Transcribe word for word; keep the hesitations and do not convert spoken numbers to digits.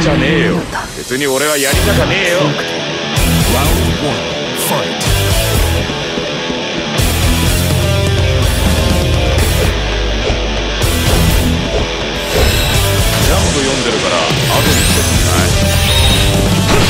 じゃねえよ。別に俺はやりたかねえよ。ラウンドワン、ファイト。ジャンプ読んでるから後にしてくんない？